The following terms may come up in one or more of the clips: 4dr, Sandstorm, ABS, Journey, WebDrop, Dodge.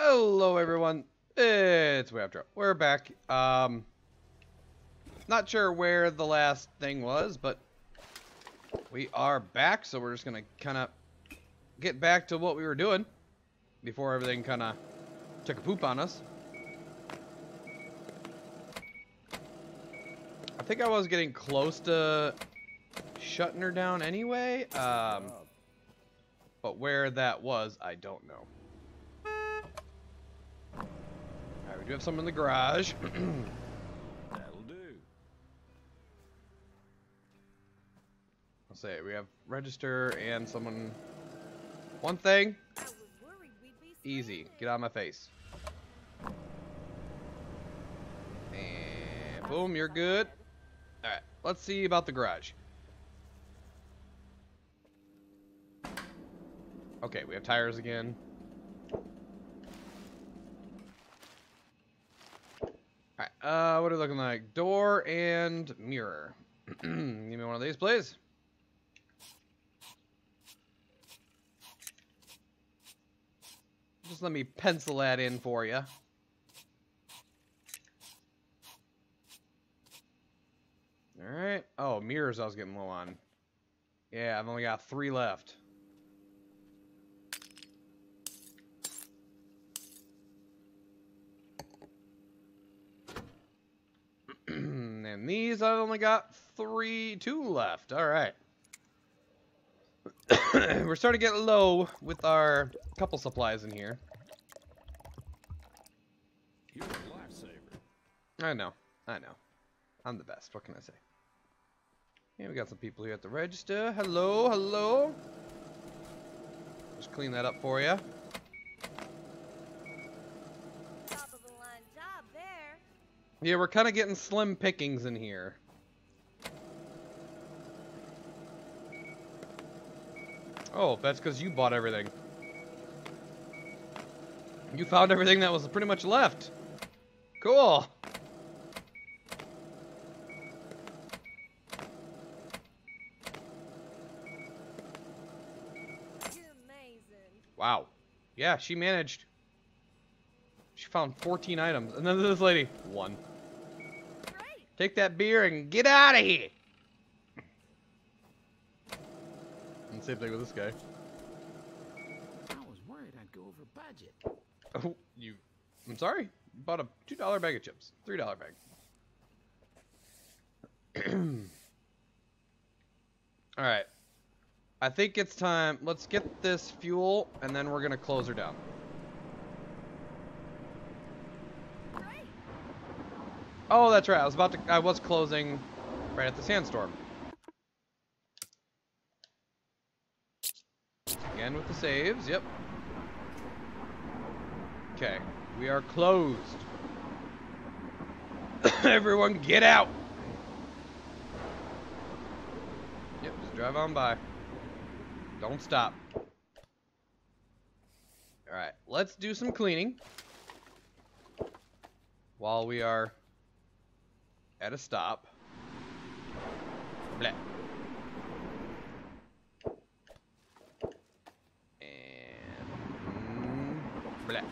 Hello everyone, it's WebDrop. We're back. Not sure where the last thing was, but we are back, so we're just gonna kinda get back to what we were doing before everything kinda took a poop on us. I think I was getting close to shutting her down anyway, but where that was, I don't know. Alright, we do have some in the garage. That'll do. I'll say we have register and someone. One thing. I was worried we'd be easy. Get out of my face. And boom, you're good. Alright, let's see about the garage. Okay, we have tires again. Alright, what are we looking like? Door and mirror. Give me one of these, please. Just let me pencil that in for you. Alright. Oh, mirrors I was getting low on. Yeah, I've only got 3 left. And these, I've only got 2 left. All right. We're starting to get low with our couple supplies in here. You're a lifesaver. I know. I know. I'm the best. What can I say? Yeah, we got some people here at the register. Hello, hello. Just clean that up for you. Yeah, we're kind of getting slim pickings in here. Oh, that's because you bought everything. You found everything that was pretty much left. Cool. You're amazing. Wow. Yeah, she managed. She found 14 items. And then this lady, 1. Take that beer and get out of here. And same thing with this guy. I was worried I'd go over budget. Oh, you. I'm sorry. You bought a $2 bag of chips. $3 bag. All right. I think it's time. Let's get this fuel, and then we're gonna close her down. Oh, that's right. I was closing right at the Sandstorm. Again with the saves. Yep. Okay. We are closed. Everyone get out. Yep. Just drive on by. Don't stop. All right. Let's do some cleaning while we are at a stop. Blech. And blech.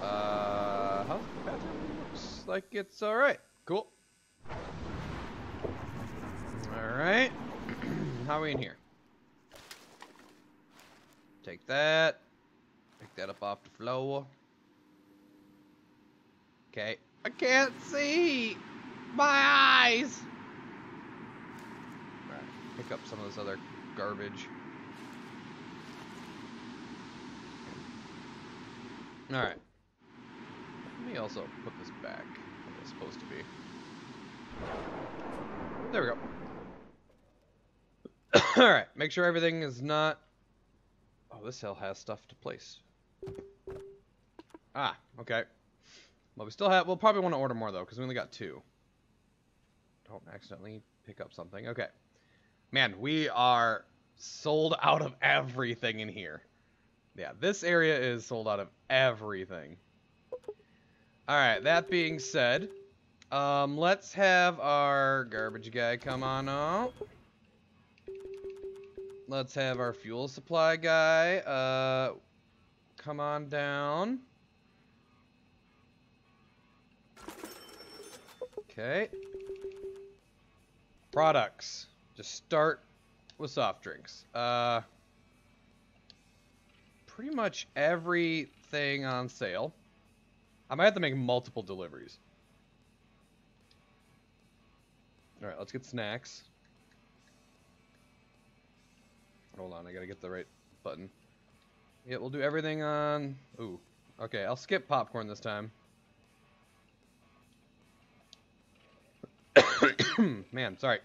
How's the bathroom? Looks like it's alright. Cool. Alright. How are we in here? Take that. Pick that up off the floor. Okay. I can't see my eyes. All right, pick up some of this other garbage. All right. Let me also put this back where it's supposed to be. There we go. All right. Make sure everything is not. Oh, this hell has stuff to place. Ah, okay. Well, we'll probably want to order more, though, because we only got 2. Don't accidentally pick up something. Okay. Man, we are sold out of everything in here. Yeah, this area is sold out of everything. All right, that being said, let's have our garbage guy come on out. Let's have our fuel supply guy. come on down. Okay. Products. Just start with soft drinks. Pretty much everything on sale. I might have to make multiple deliveries. Alright, let's get snacks. Hold on, I gotta get the right button. Yeah, we'll do everything on... Ooh. Okay, I'll skip popcorn this time. Man, sorry.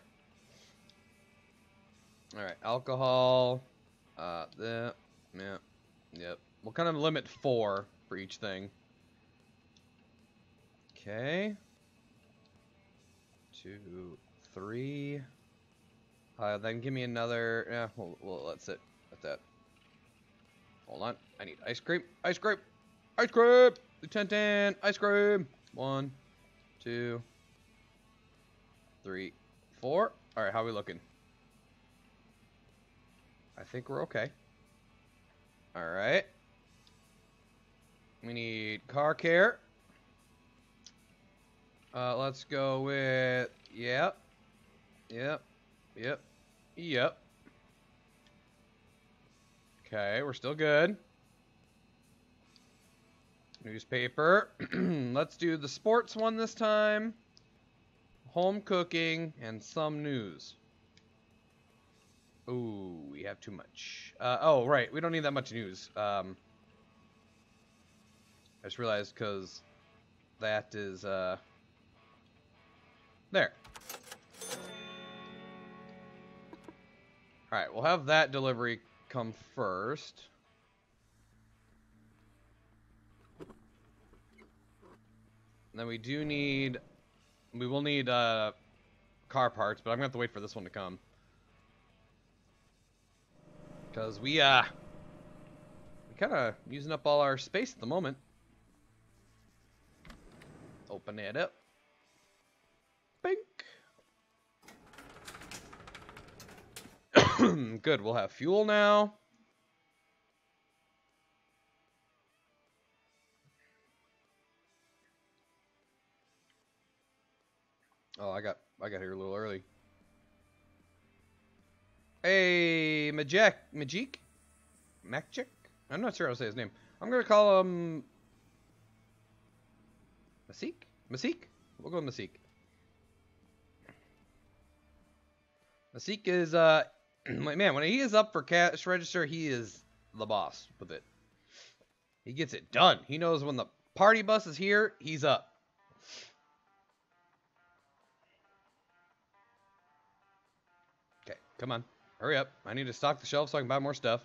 Alright, alcohol. Yeah. Yep. We'll kind of limit 4 for each thing. Okay. 2, 3. Then give me another. Yeah, we'll let's sit at that. Hold on. I need ice cream. Ice cream. Ice cream. Lieutenant. Ice cream. 1, 2, 3, 4. All right. How are we looking? I think we're okay. All right. We need car care. Let's go with yep. Okay, we're still good. Newspaper. Let's do the sports one this time. Home cooking and some news. Ooh, we have too much. Oh, right, we don't need that much news. I just realized because that is there. Alright, we'll have that delivery come first. And then we do need... We will need car parts, but I'm going to have to wait for this one to come. Because we're kind of using up all our space at the moment. Open it up. Bink. Good, we'll have fuel now. Oh, I got here a little early. Hey, Majik? I'm not sure how to say his name. I'm gonna call him Masik? We'll go with Masik. Masik is, man, when he is up for cash register, he is the boss with it. He gets it done. He knows when the party bus is here, he's up. Okay, come on. Hurry up. I need to stock the shelf so I can buy more stuff.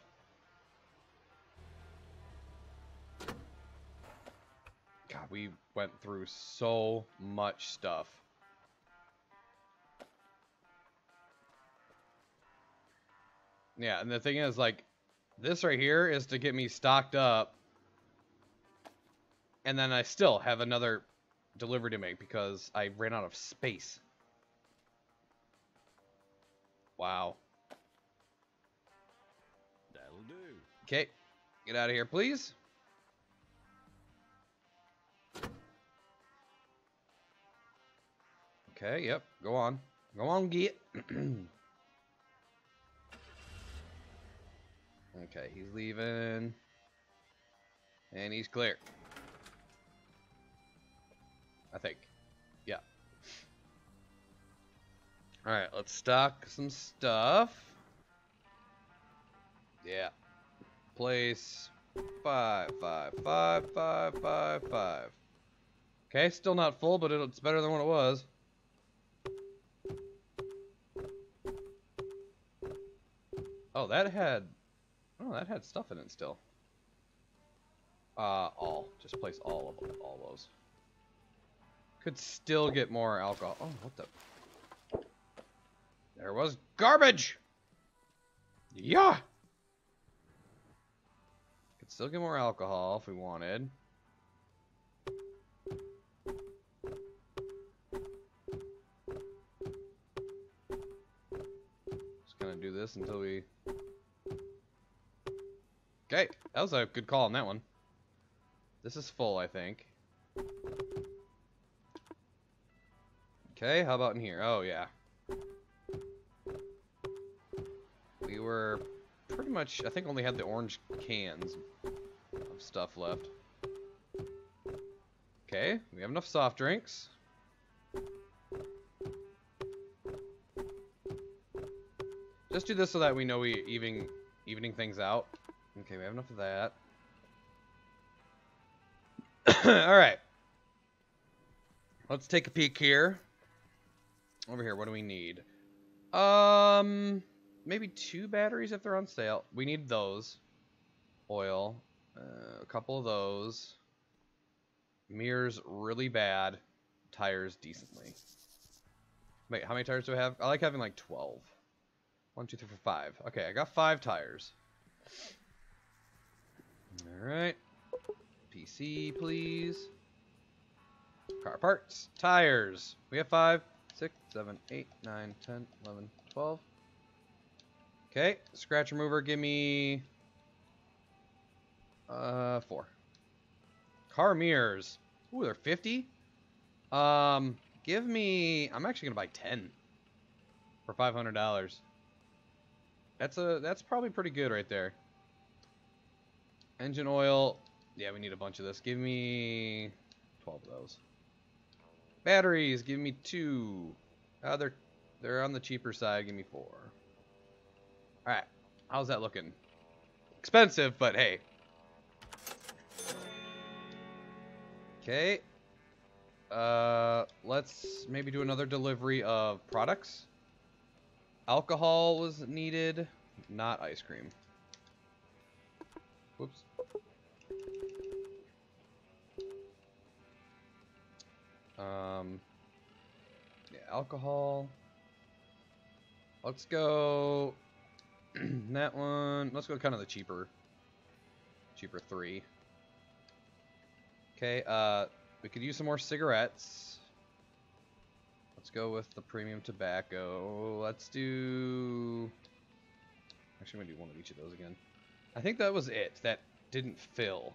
God, we went through so much stuff. Yeah, and the thing is, like, this right here is to get me stocked up. And then I still have another delivery to make because I ran out of space. Wow. That'll do. Okay, get out of here, please. Okay, yep, go on. Go on, get. Okay, he's leaving. And he's clear. I think. Yeah. Alright, let's stock some stuff. Yeah. Place 5, 5, 5, 5, 5, 5. Okay, still not full, but it's better than what it was. Oh, that had... Oh, that had stuff in it still. All. Just place all of them, all those. Could still get more alcohol. Oh, what the? There was garbage! Yeah! Could still get more alcohol if we wanted. Just gonna do this until we... Okay, That was a good call on that one. This is full, I think. Okay, how about in here? Oh, yeah. We were pretty much, I think, only had the orange cans of stuff left. Okay, we have enough soft drinks. Just do this so that we know we evening things out. Okay, we have enough of that. Alright. Let's take a peek here. Over here, what do we need? Maybe 2 batteries if they're on sale. We need those. Oil. A couple of those. Mirrors, really bad. Tires, decently. Wait, how many tires do I have? I like having like 12. 1, 2, 3, 4, 5. Okay, I got 5 tires. Alright. PC, please. Car parts. Tires. We have 5, 6, 7, 8, 9, 10, 11, 12. Okay. Scratch remover. Give me 4. Car mirrors. Ooh, they're 50. Give me... I'm actually going to buy 10 for $500. That's probably pretty good right there. Engine oil. Yeah, we need a bunch of this. Give me 12 of those. Batteries, give me 2. They're on the cheaper side. Give me 4. All right, how's that looking? Expensive, but hey. Okay. Let's maybe do another delivery of products. Alcohol was needed, not ice cream. Whoops. Yeah, alcohol. Let's go that one. Let's go kind of the cheaper 3. Okay, we could use some more cigarettes. Let's go with the premium tobacco. Let's do... Actually, I'm gonna do one of each of those again. I think that was it. That didn't fill.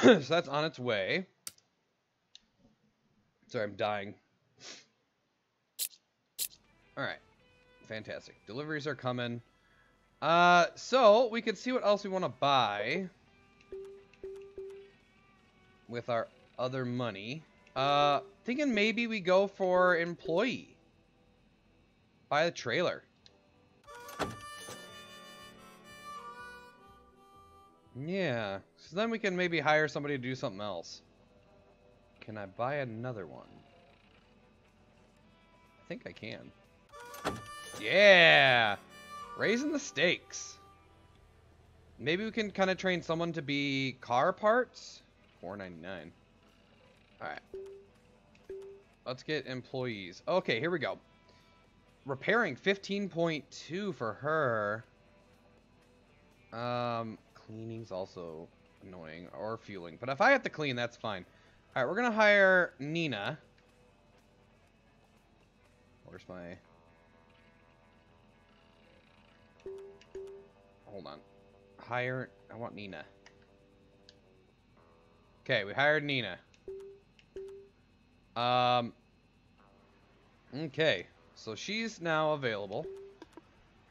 So that's on its way. Sorry, I'm dying. Alright. Fantastic. Deliveries are coming. So, we can see what else we want to buy with our other money. Thinking maybe we go for employee. Buy the trailer. Yeah, so then we can maybe hire somebody to do something else. Can I buy another one? I think I can. Yeah! Raising the stakes. Maybe we can kind of train someone to be car parts? $4.99. Alright. Let's get employees. Okay, here we go. Repairing, 15.2 for her. Cleaning's also annoying, or fueling. But if I have to clean, that's fine. All right, we're gonna hire Nina. Where's my... Hold on. Hire... I want Nina. Okay, we hired Nina. Okay, so she's now available.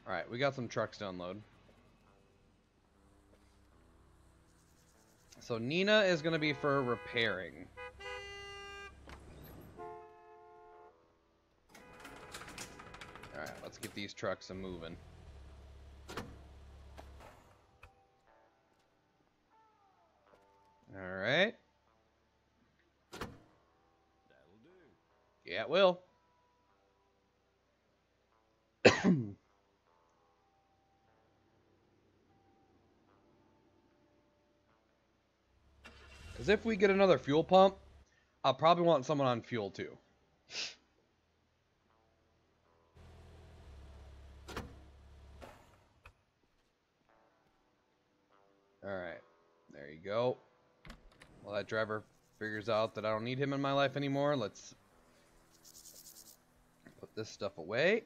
All right, we got some trucks to unload. So Nina is going to be for repairing. Alright, let's get these trucks moving. Alright. That'll do. Yeah, it will. Because if we get another fuel pump, I'll probably want someone on fuel too. Alright, there you go. Well, that driver figures out that I don't need him in my life anymore. Let's this stuff away.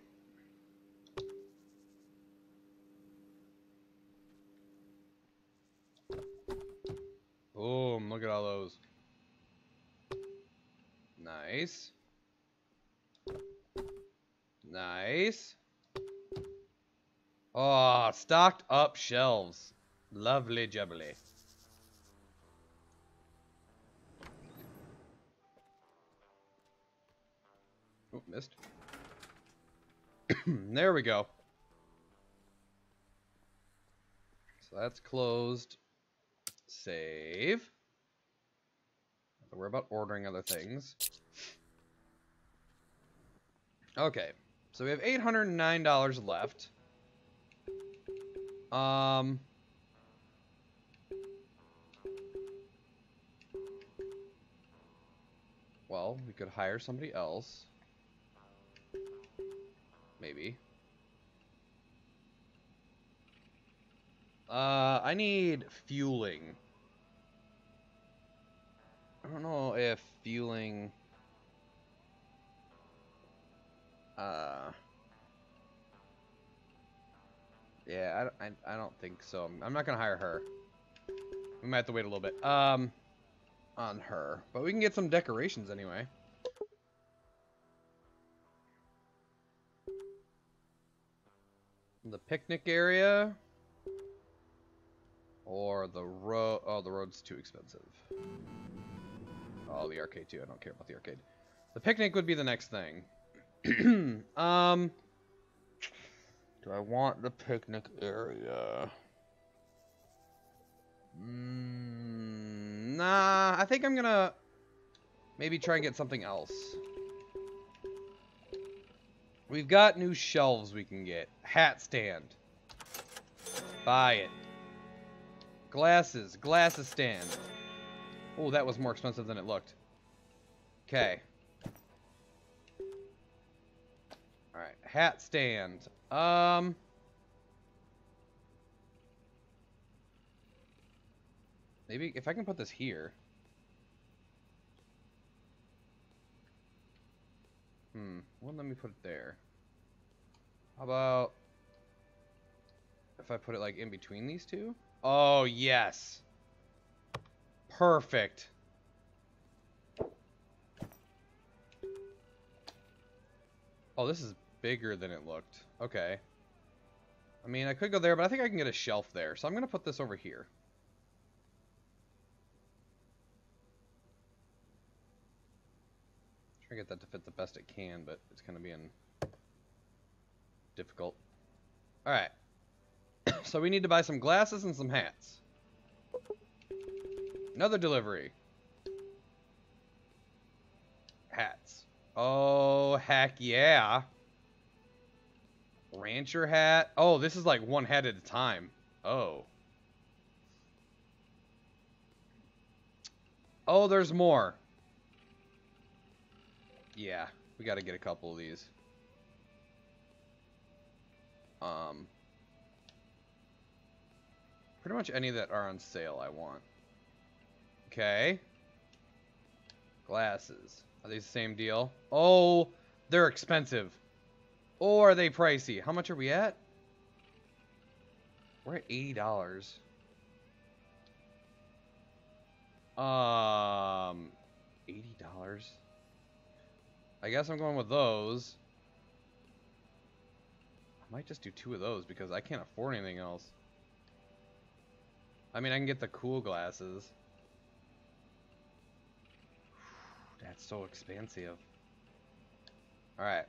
Boom, look at all those. Nice. Nice. Oh, stocked up shelves. Lovely jubbly. Oh, missed. There we go. So that's closed. Save. Don't worry about ordering other things. Okay, so we have $809 left. Well, we could hire somebody else. Maybe. I need fueling. I don't know if fueling... Yeah, I don't think so. I'm not going to hire her. We might have to wait a little bit on her. But we can get some decorations anyway. The picnic area. Or the road. Oh, the road's too expensive. Oh, the arcade too. I don't care about the arcade. The picnic would be the next thing. Do I want the picnic area? Nah, I think I'm gonna maybe try and get something else. We've got new shelves we can get. Hat stand. Buy it. Glasses. Glasses stand. Oh, that was more expensive than it looked. Okay. Alright. Hat stand. Maybe if I can put this here. Well, let me put it there. How about if I put it like in between these two? Oh, yes. Perfect. Oh, this is bigger than it looked. Okay. I mean, I could go there, but I think I can get a shelf there. So I'm going to put this over here. Try to get that to fit the best it can, but it's kind of being difficult. All right. So we need to buy some glasses and some hats. Another delivery. Hats. Oh, heck yeah. Rancher hat. Oh, this is like one hat at a time. Oh. Oh, there's more. Yeah, we got to get a couple of these. Pretty much any that are on sale I want. Okay. Glasses. Are these the same deal? Oh, they're expensive. Or are they pricey? How much are we at? We're at $80. $80. I guess I'm going with those. I might just do two of those because I can't afford anything else. I mean, I can get the cool glasses. That's so expensive. Alright.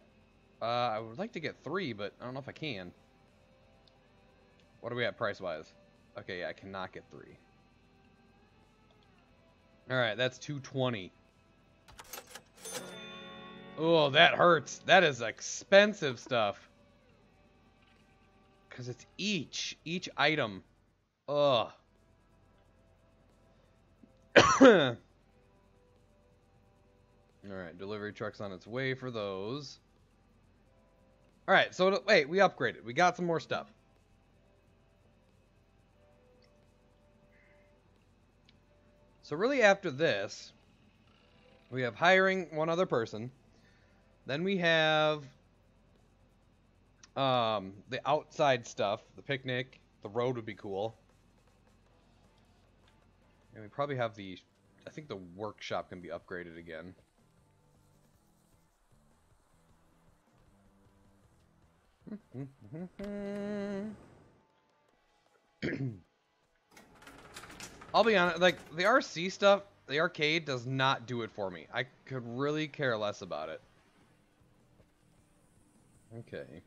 I would like to get three, but I don't know if I can. What are we at price-wise? Okay, yeah, I cannot get three. Alright, that's $220. Oh, that hurts. That is expensive stuff. Because it's each item. Ugh. Alright, delivery truck's on its way for those. Alright, so wait, we upgraded. We got some more stuff. So really after this, we have hiring one other person. Then we have The outside stuff, the picnic, the road would be cool. And we probably have the, I think the workshop can be upgraded again. I'll be honest, like, the RC stuff, the arcade does not do it for me. I could really care less about it. Okay.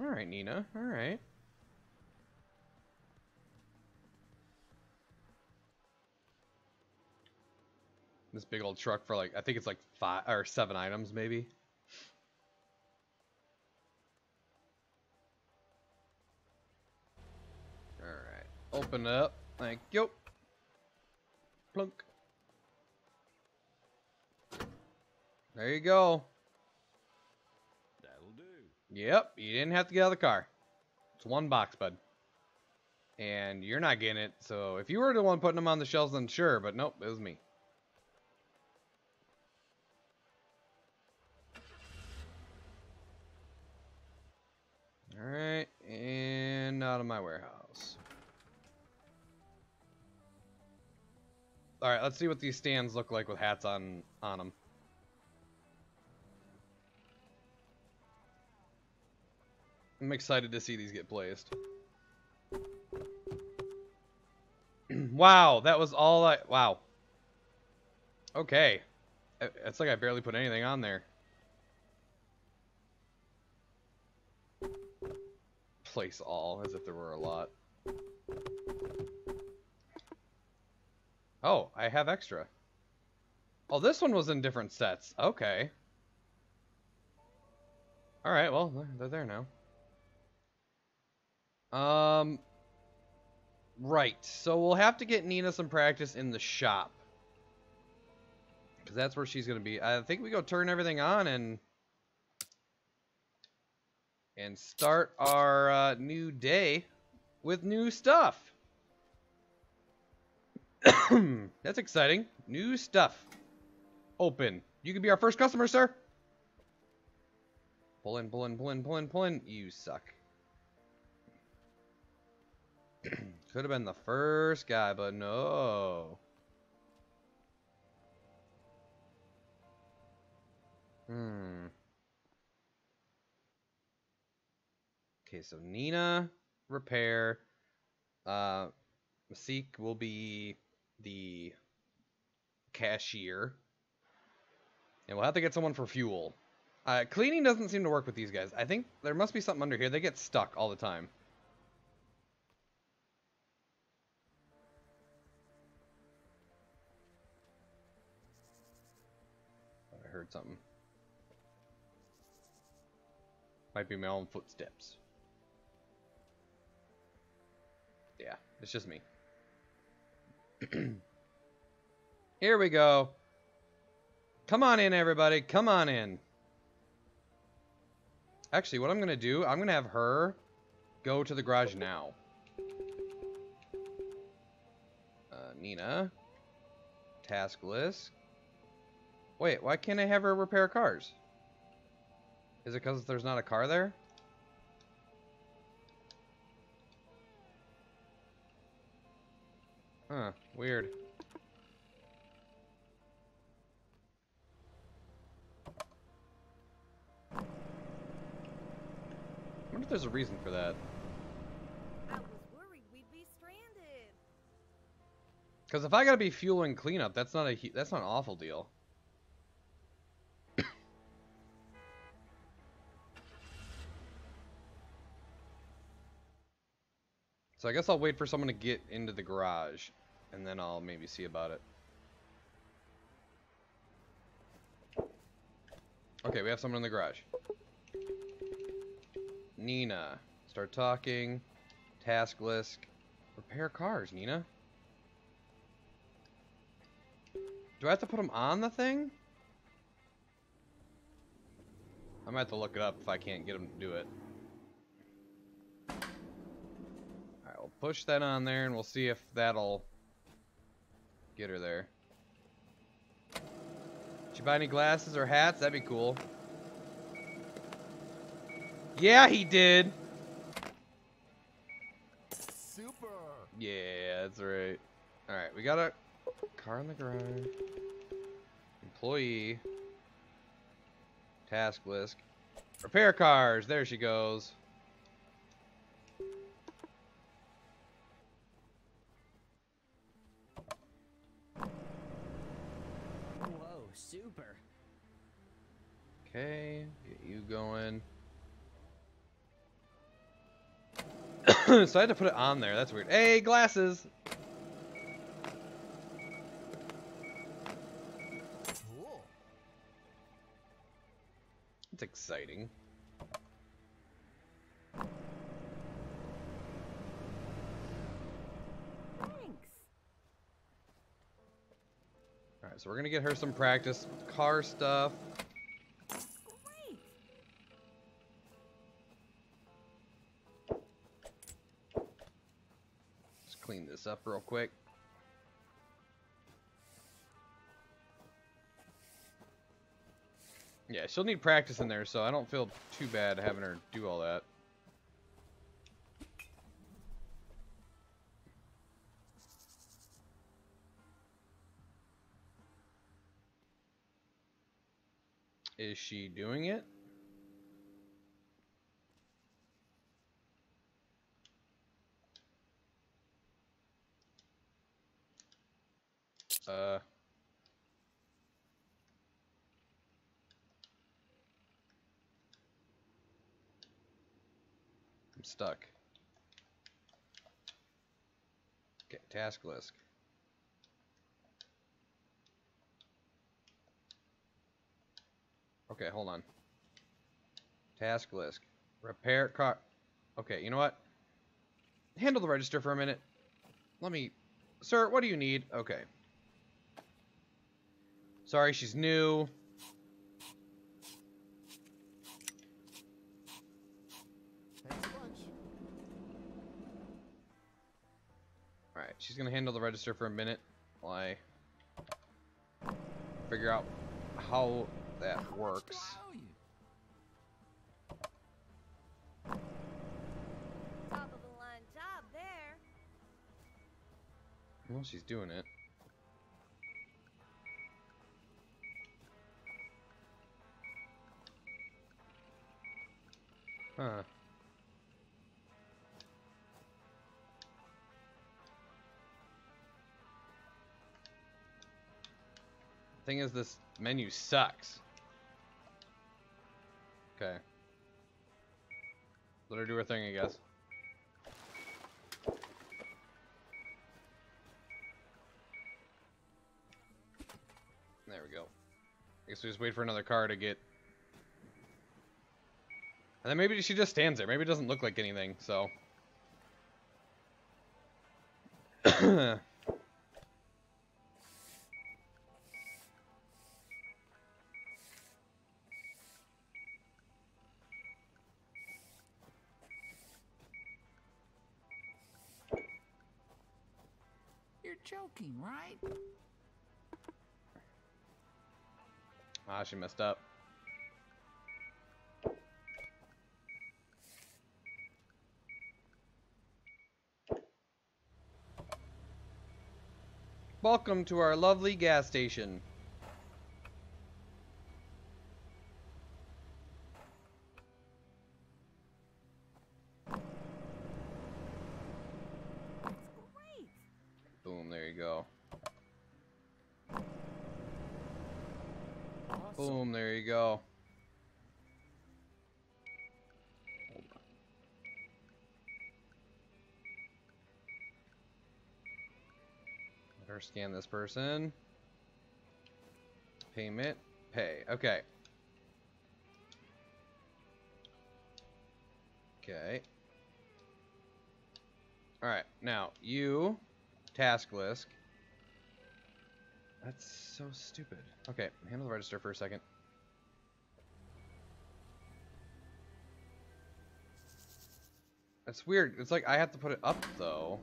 Alright, Nina. Alright. This big old truck for, like, I think it's like 5 or 7 items, maybe. Alright. Open up. Thank you. Plunk. There you go. That'll do. Yep, you didn't have to get out of the car. It's one box, bud. And you're not getting it, so if you were the one putting them on the shelves, then sure, but nope, it was me. Alright, and out of my warehouse. Alright, let's see what these stands look like with hats on them. I'm excited to see these get placed. Wow, that was all I... Wow. Okay. It's like I barely put anything on there. Place all, as if there were a lot. Oh, I have extra. Oh, this one was in different sets. Okay. Alright, well, they're there now. Right, so we'll have to get Nina some practice in the shop. Because that's where she's going to be. I think we go turn everything on and start our new day with new stuff. That's exciting. New stuff. Open. You can be our first customer, sir. Pull in, pull in, pull in, pull in, pull in. You suck. Could have been the first guy, but no. Okay, so Nina, repair. Masik will be the cashier. And we'll have to get someone for fuel. Cleaning doesn't seem to work with these guys. I think there must be something under here. They get stuck all the time. I heard something. Might be my own footsteps. Yeah, it's just me. Here we go. Come on in, everybody. Come on in. Actually, what I'm going to do, I'm going to have her go to the garage now. Nina. Task list. Wait, why can't I have her repair cars? Is it because there's not a car there? Huh, weird. I wonder if there's a reason for that. I was worried we'd be stranded. Because if I gotta be fueling cleanup, that's not an awful deal. So I guess I'll wait for someone to get into the garage, and then I'll maybe see about it. Okay, we have someone in the garage. Nina, start talking. Task list. Repair cars, Nina. Do I have to put them on the thing? I might have to look it up if I can't get them to do it. Alright, we'll push that on there and we'll see if that'll get her there. Did you buy any glasses or hats? That'd be cool. Yeah, he did. Super. Yeah, that's right. All right, we got a car in the garage. Employee. Task list. Repair cars. There she goes. Whoa, super. Okay, get you going. So I had to put it on there. That's weird. Hey, glasses. Cool. It's exciting. So we're gonna get her some practice car stuff. Great. Just clean this up real quick. Yeah, she'll need practice in there, so I don't feel too bad having her do all that. Is she doing it? I'm stuck. Okay, task list. Okay, hold on. Task list. Repair car. Okay, you know what? Handle the register for a minute. Let me... Sir, what do you need? Okay. Sorry, she's new. Thanks so much. Alright, she's gonna handle the register for a minute while I figure out how... that works. Top of the line job there. Well, she's doing it. Huh. Thing is, this menu sucks. Okay. Let her do her thing, I guess. There we go. I guess we just wait for another car to get... And then maybe she just stands there. Maybe it doesn't look like anything, so... Joking, right? Ah, she messed up. Welcome to our lovely gas station. Boom, there you go. Let her scan this person. Payment, pay. Okay. Okay. All right, now you, task list. That's so stupid. Okay, handle the register for a second. That's weird. It's like I have to put it up, though.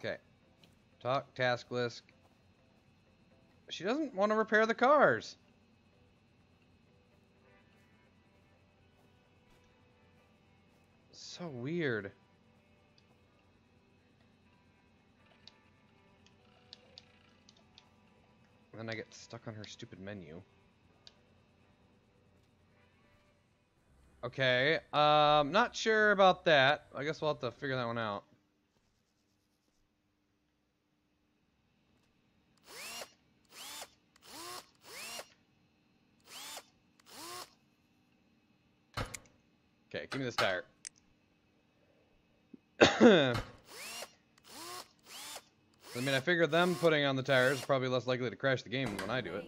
Okay. Talk task list. She doesn't want to repair the cars. So weird. And then I get stuck on her stupid menu. Okay, not sure about that. I guess we'll have to figure that one out. Okay, give me this tire. I mean, I figure them putting on the tires is probably less likely to crash the game when I do it.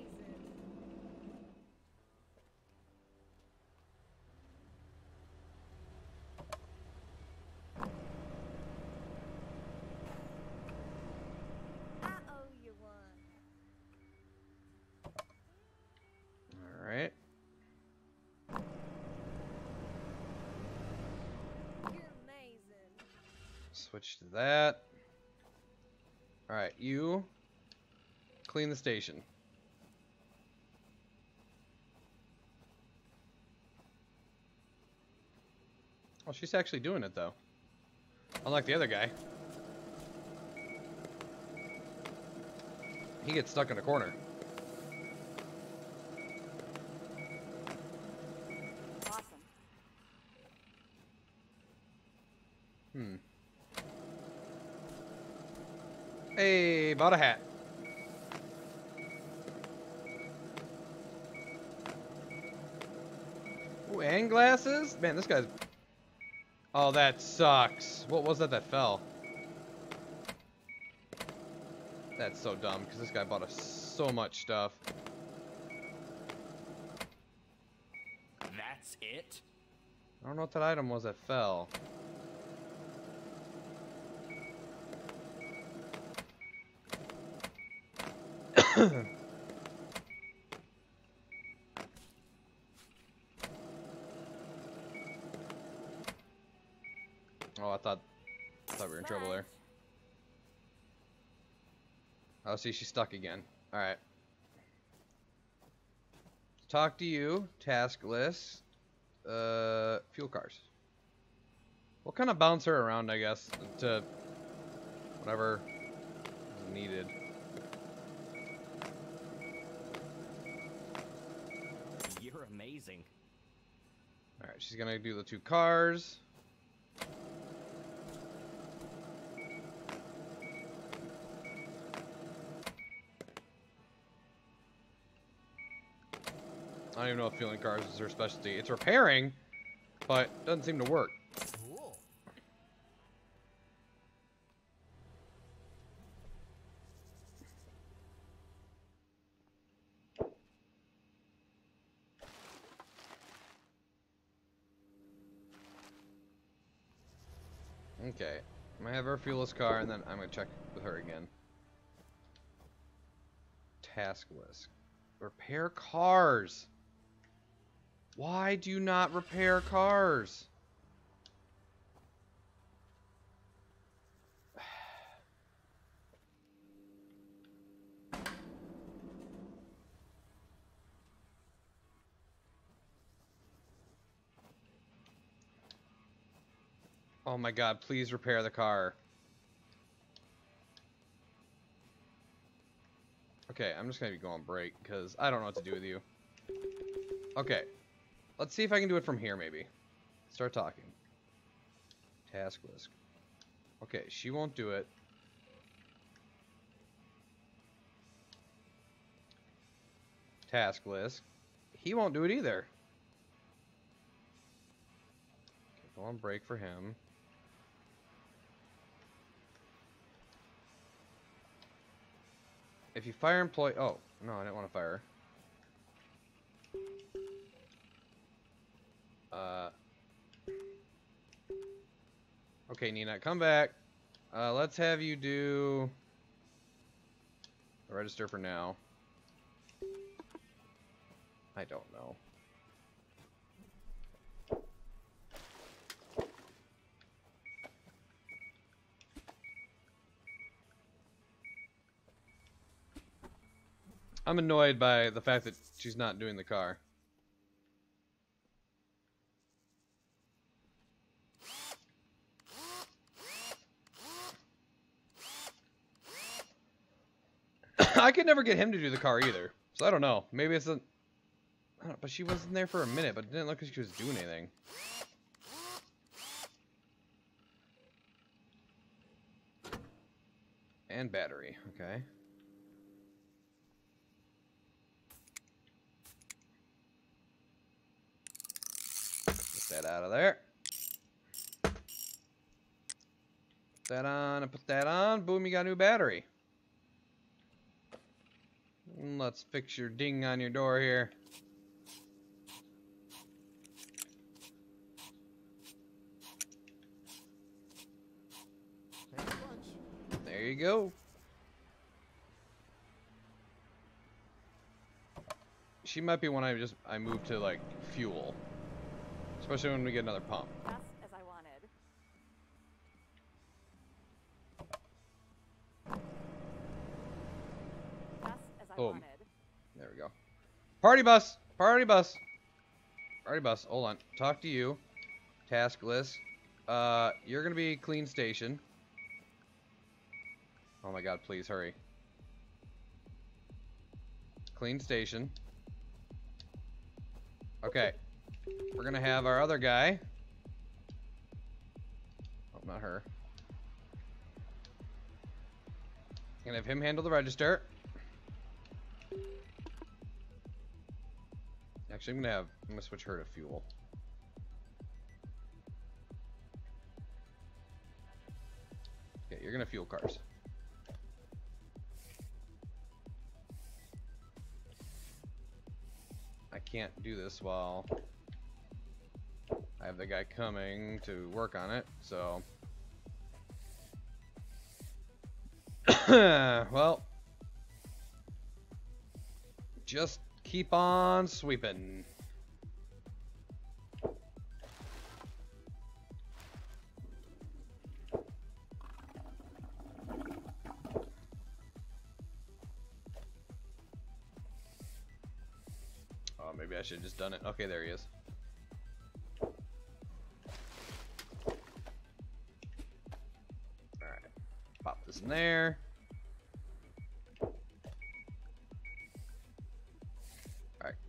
Switch to that. Alright, you clean the station. Oh, she's actually doing it though. Unlike the other guy. He gets stuck in a corner. Awesome. Hmm. Hey, bought a hat. Ooh, and glasses? Man, this guy's... Oh, that sucks. What was that that fell? That's so dumb, because this guy bought us so much stuff. That's it? I don't know what that item was that fell. Oh, I thought we were in trouble there. Oh, see, she's stuck again. All right. Talk to you. Task list. Fuel cars. We'll kind of bounce her around, I guess, to whatever is needed. Amazing. All right, she's gonna do the two cars. I don't even know if fueling cars is her specialty. It's repairing, but doesn't seem to work. Cool. Okay, I'm gonna have her fuel this car, and then I'm gonna check with her again. Task list. Repair cars. Why do you not repair cars? Oh my god, please repair the car. Okay, I'm just gonna be going break, because I don't know what to do with you. Okay. Let's see if I can do it from here, maybe. Start talking. Task list. Okay, she won't do it. Task list. He won't do it either. Okay, go on break for him. If you fire employee... Oh, no, I didn't want to fire her. Okay, Nina, come back. Let's have you do... Register for now. I don't know. I'm annoyed by the fact that she's not doing the car. I could never get him to do the car either. So I don't know. Maybe it's a... I don't know, but she wasn't there for a minute, but it didn't look like she was doing anything. And battery. Okay. Get that out of there. Put that on and put that on. Boom, you got a new battery. Let's fix your ding on your door here. There you go. She might be one I move to like fuel, especially when we get another pump. As I wanted. Boom. There we go. Party bus. Party bus. Party bus. Hold on. Talk to you. Task list. You're gonna be clean station. Oh my god, please hurry. Clean station. Okay. We're gonna have our other guy. Oh, not her. We're gonna have him handle the register. Actually, I'm gonna switch her to fuel. Okay, you're gonna fuel cars. Can't do this while I have the guy coming to work on it, so well, just keep on sweeping. I should have just done it. Okay, there he is. Alright. Pop this in there. Alright,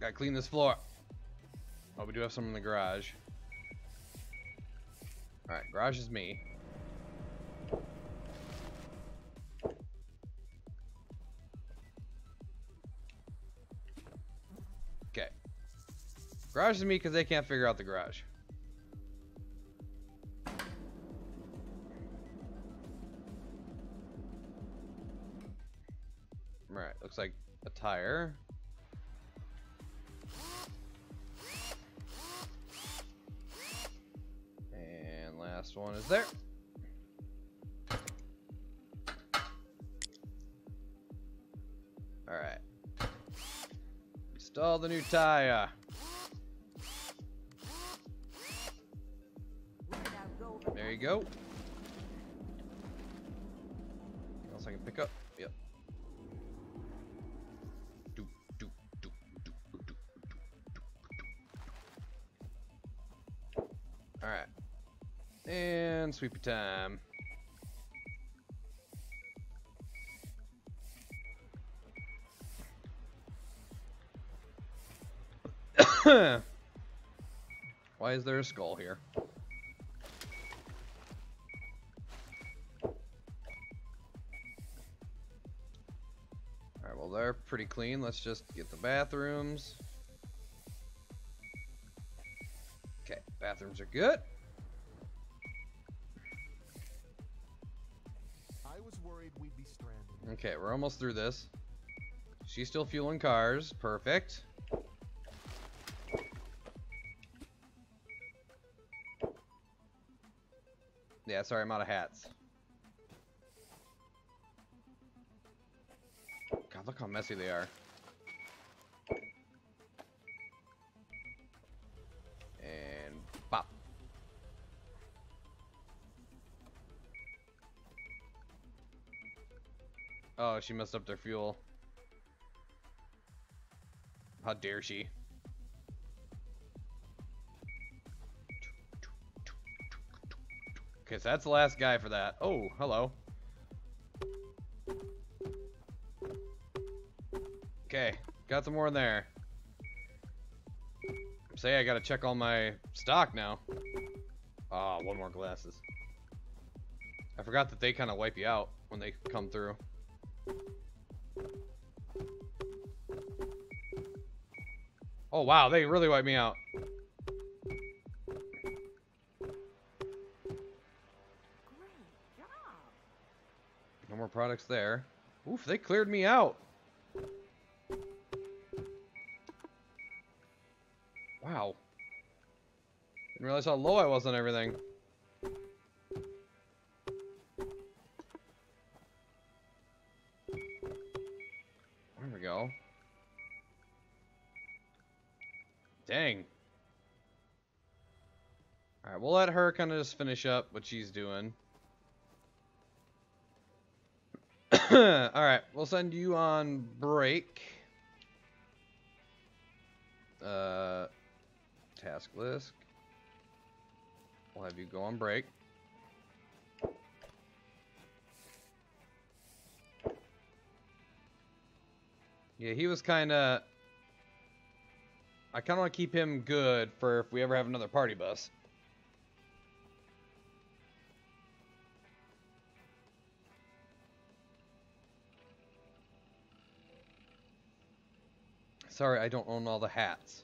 gotta clean this floor. Oh, we do have some in the garage. Alright, garage is me. Garage is me because they can't figure out the garage. Alright, looks like a tire. And last one is there. Alright. Install the new tire. There you go. Anything else I can pick up? Yep. Alright. And sweeper time. Why is there a skull here? They're pretty clean. Let's just get the bathrooms. Okay, bathrooms are good. I was worried we'd be stranded. Okay, we're almost through this. She's still fueling cars. Perfect. Yeah, sorry, I'm out of hats. Look how messy they are. And pop. Oh, she messed up their fuel. How dare she? Okay, so that's the last guy for that. Oh, hello. Okay, got some more in there. Say I gotta check all my stock now. Ah, one more glasses. I forgot that they kind of wipe you out when they come through. Oh wow, they really wiped me out. No more products there. Oof, they cleared me out. Wow. Didn't realize how low I was on everything. There we go. Dang. Alright, we'll let her kind of just finish up what she's doing. Alright, we'll send you on break. Task list. We'll have you go on break. Yeah, he was kind of... I kind of want to keep him good for if we ever have another party bus. Sorry, I don't own all the hats.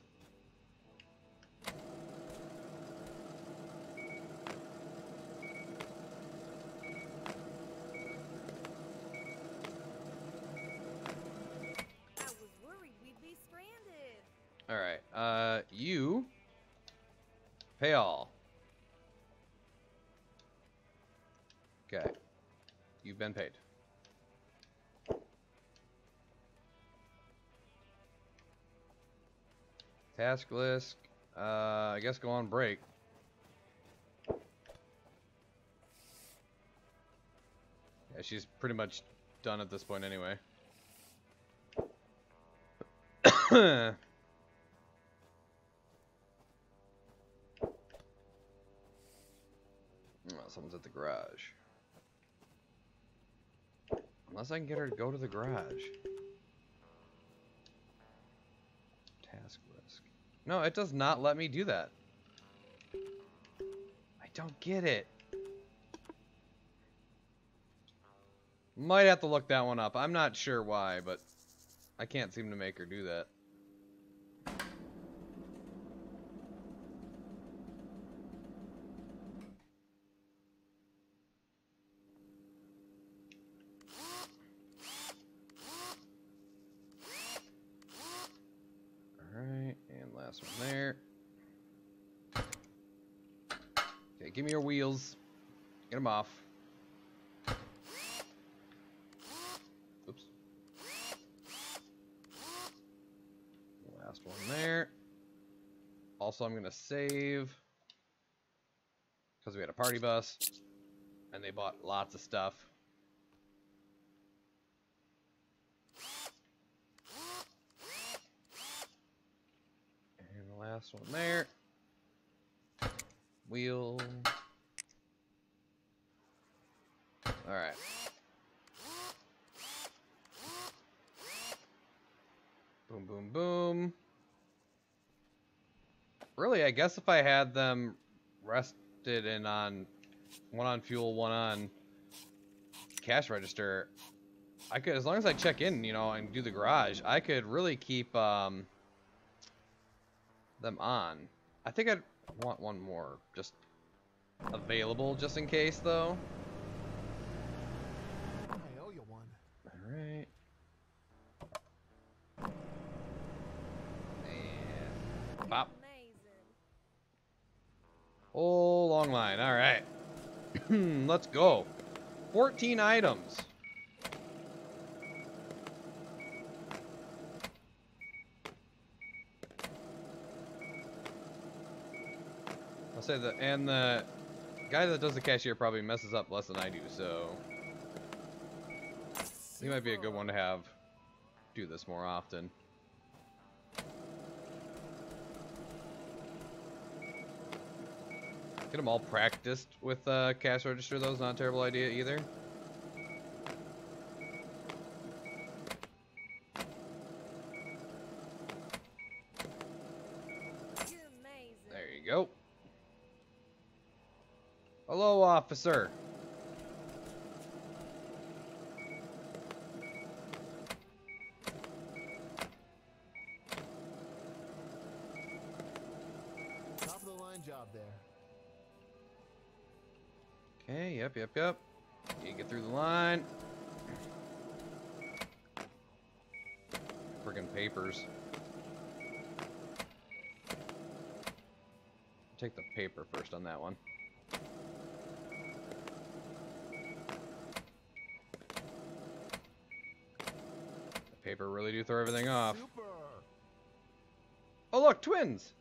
Alright, you pay all. Okay. You've been paid. Task list. I guess go on break. Yeah, she's pretty much done at this point anyway. Someone's at the garage. Unless I can get her to go to the garage. Task list. No, it does not let me do that. I don't get it. Might have to look that one up. I'm not sure why, but I can't seem to make her do that. Give me your wheels. Get them off. Oops. Last one there. Also, I'm going to save. Because we had a party bus. And they bought lots of stuff. And the last one there. Wheel. Alright. Boom, boom, boom. Really, I guess if I had them rested in on one on fuel, one on cash register, I could, as long as I check in, you know, and do the garage, I could really keep them on. I think I'd want one more just available just in case though. I owe you one. Alright. And pop. Oh, long line. Alright. Let's go. 14 items. And the guy that does the cashier probably messes up less than I do, so he might be a good one to have do this more often. Get them all practiced with cash register, though, is not a terrible idea either. There you go. Hello, officer. Yep. You get through the line. Friggin' papers. Take the paper first on that one. The paper really do throw everything off. Super. Oh look, twins!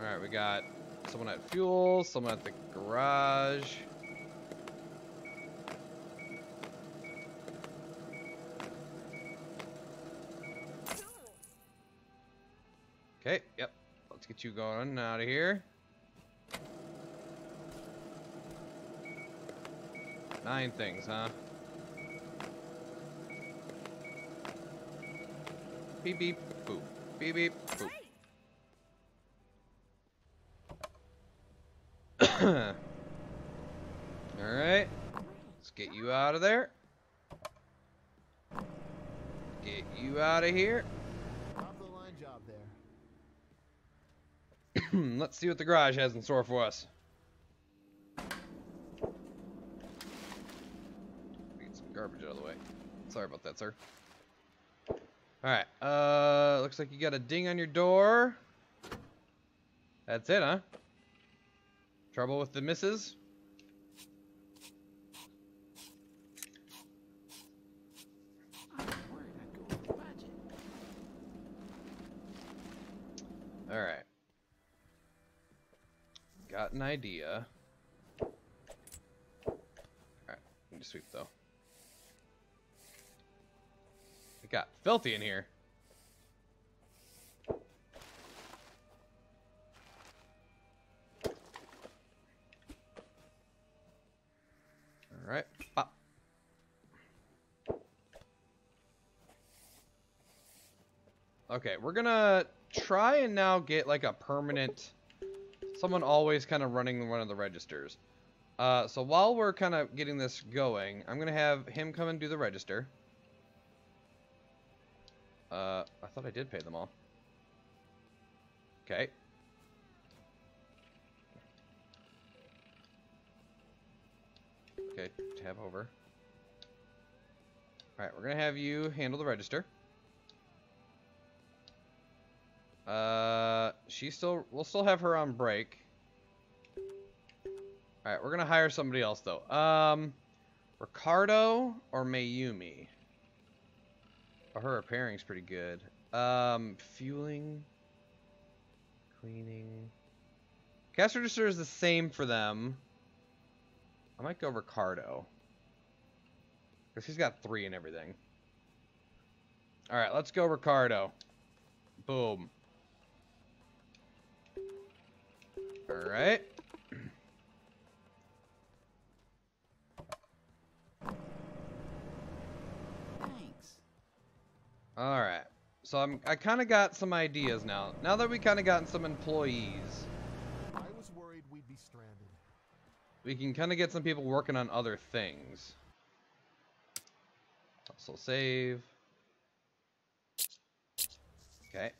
Alright, we got someone at fuel, someone at the garage. Okay, yep. Let's get you going out of here. 9 things, huh? Beep, beep, boop. Beep, beep, boop. Alright, let's get you out of there. Get you out of here. Top of the line job there. Let's see what the garage has in store for us. Get some garbage out of the way. Sorry about that, sir. Alright, looks like you got a ding on your door. That's it, huh? Trouble with the missus? Alright. Got an idea. Alright, need to sweep though. It got filthy in here. Alright, pop. Okay, we're gonna try and now get like a permanent, someone always kind of running one of the registers. So while we're kind of getting this going, I'm gonna have him come and do the register. I thought I did pay them all. Okay. Okay, tab over. Alright, we're gonna have you handle the register. We'll still have her on break. Alright, we're gonna hire somebody else though. Ricardo or Mayumi? Oh, her repairing's pretty good. Fueling, cleaning. Cash register is the same for them. I might go Ricardo, because he's got 3 and everything. Alright, let's go Ricardo. Boom. Alright. Thanks. Alright. So I kind of got some ideas now. Now that we kind of gotten some employees, I was worried we'd be stranded. We can kind of get some people working on other things. Also save. Okay.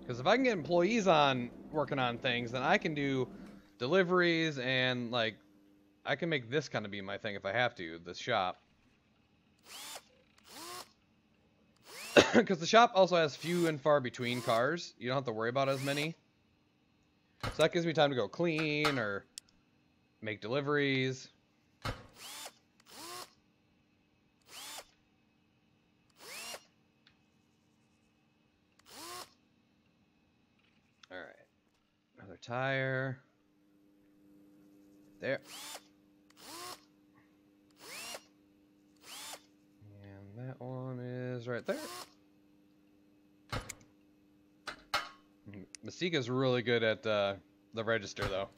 Because if I can get employees on working on things, then I can do deliveries and, like, I can make this kind of be my thing if I have to, the shop. Because the shop also has few and far between cars. You don't have to worry about as many. So that gives me time to go clean or make deliveries. Alright. Another tire. There. And that one is right there. Masika's really good at the register, though.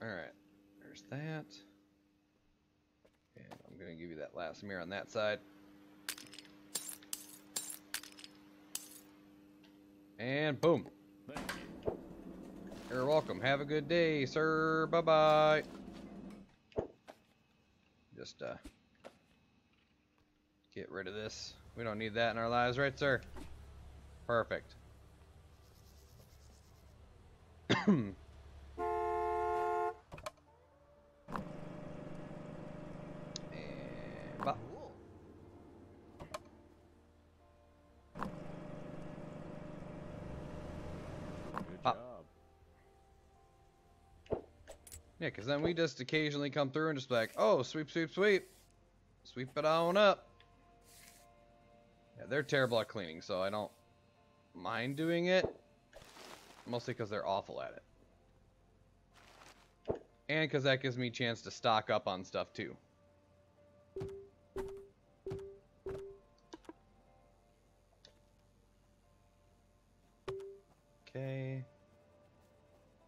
Alright, there's that. And I'm going to give you that last mirror on that side. And boom. Thank you. You're welcome. Have a good day, sir. Bye-bye. Just get rid of this. We don't need that in our lives, right, sir? Perfect. Yeah, because then we just occasionally come through and just like, oh, sweep, sweep, sweep. Sweep it on up. Yeah, they're terrible at cleaning, so I don't mind doing it. Mostly because they're awful at it. And because that gives me a chance to stock up on stuff, too. Okay.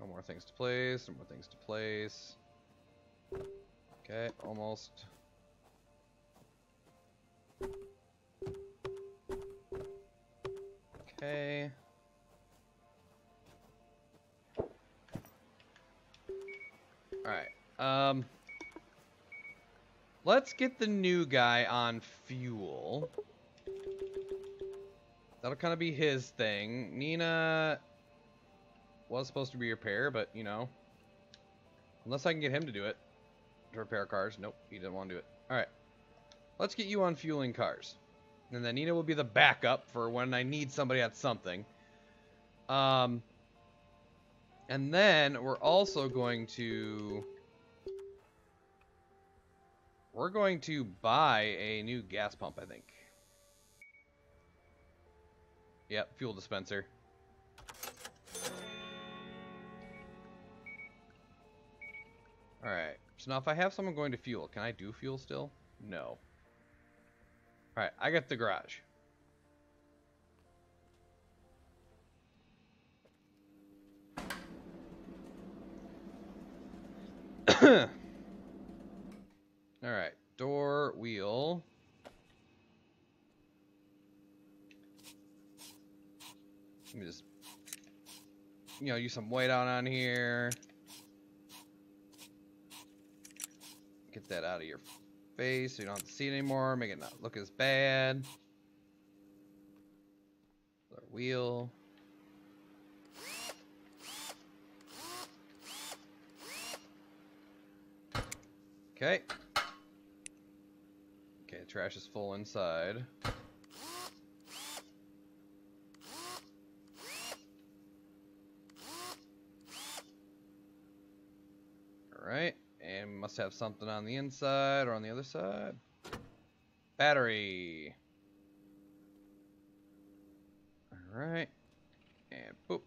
No more things to place, no more things to place. Okay, almost. Okay. Alright. Let's get the new guy on fuel. That'll kind of be his thing. Nina was supposed to be repair, but you know, unless I can get him to do it, to repair cars. Nope, he didn't want to do it. All right, let's get you on fueling cars, and then Nina will be the backup for when I need somebody at something. And then we're also going to buy a new gas pump, I think. Yep, fuel dispenser. Alright, so now if I have someone going to fuel, can I do fuel still? No. Alright, I got the garage. Alright, door, wheel. Let me just, you know, use some white out on here. Get that out of your face so you don't have to see it anymore. Make it not look as bad. Our wheel. Okay. Okay, trash is full inside. All right. And must have something on the inside or on the other side. Battery. Alright. And boop.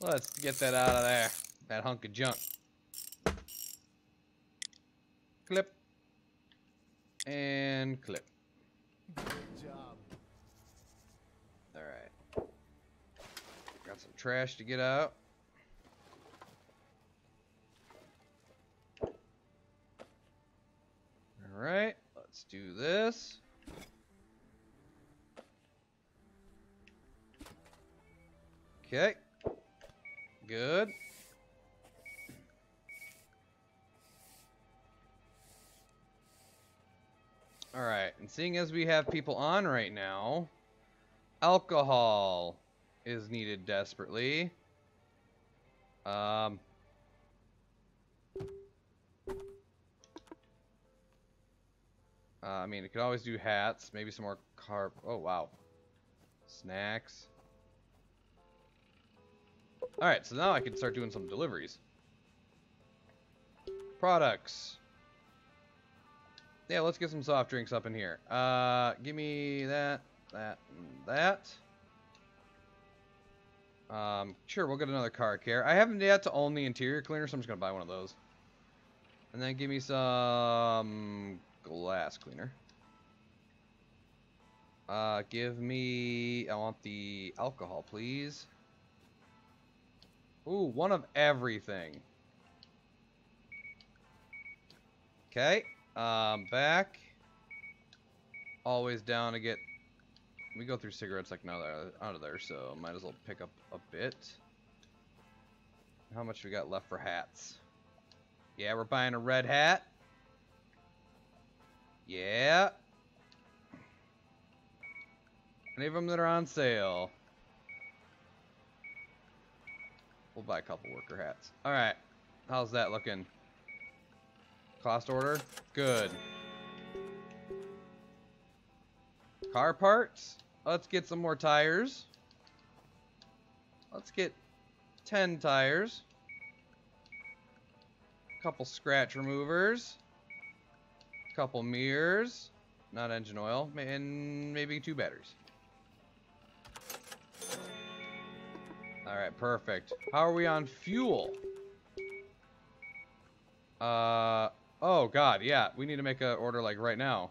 Let's get that out of there. That hunk of junk. Clip. And clip. Good job. Alright. Got some trash to get out. Alright, let's do this. Okay. Good. Alright, and seeing as we have people on right now, alcohol is needed desperately. I mean, it could always do hats, maybe some more carb. Oh wow, snacks. All right, so now I can start doing some deliveries. Products. Yeah, let's get some soft drinks up in here. Give me that, that, and that. Sure, we'll get another car care. I haven't yet to own the interior cleaner, so I'm just gonna buy one of those. And then give me some glass cleaner. Give me, I want the alcohol, please. Ooh, one of everything. Okay, back. Always down to get, we go through cigarettes like now they're out of there, so might as well pick up a bit. How much we got left for hats? Yeah, we're buying a red hat. Yeah. Any of them that are on sale. We'll buy a couple worker hats. Alright. How's that looking? Cost order? Good. Car parts? Let's get some more tires. Let's get 10 tires. A couple scratch removers. A couple mirrors. Not engine oil. And maybe 2 batteries. Alright, perfect. How are we on fuel? Oh god, yeah. We need to make an order like right now.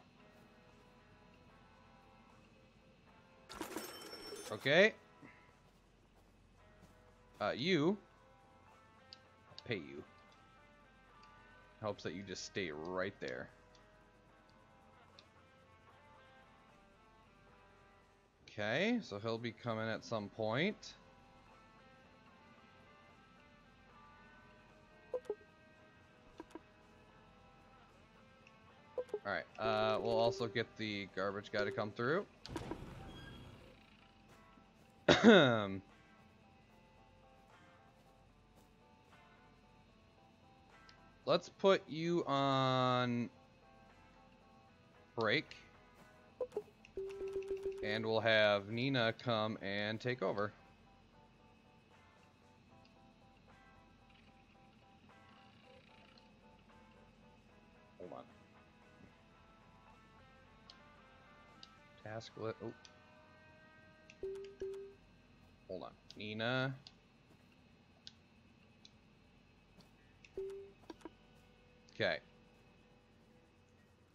Okay. You. I'll pay you. Hopes that you just stay right there. Okay, so he'll be coming at some point. Alright, we'll also get the garbage guy to come through. Let's put you on break. And we'll have Nina come and take over. Task list. Oh. Hold on. Nina. Okay.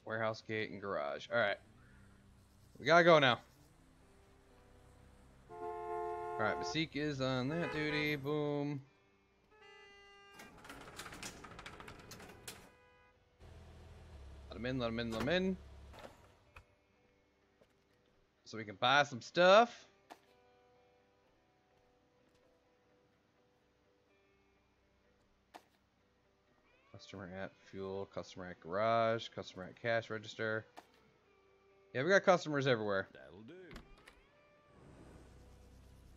Warehouse gate and garage. Alright. We gotta go now. Alright, Masik is on that duty. Boom. Let him in, let him in, let him in. So we can buy some stuff. Customer at fuel, customer at garage, customer at cash register. Yeah, we got customers everywhere. That'll do.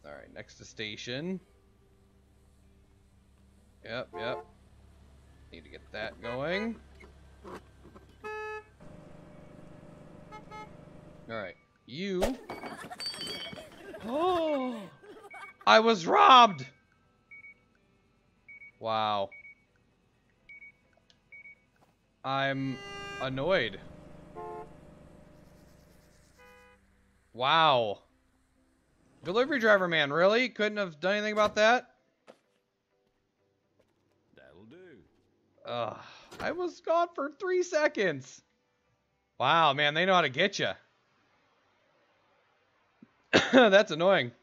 All right, next to station. Yep, yep. Need to get that going. All right. You. Oh, I was robbed. Wow. I'm annoyed. Wow. Delivery driver man, really? Couldn't have done anything about that? That'll do. I was gone for 3 seconds. Wow, man, they know how to get you. That's annoying.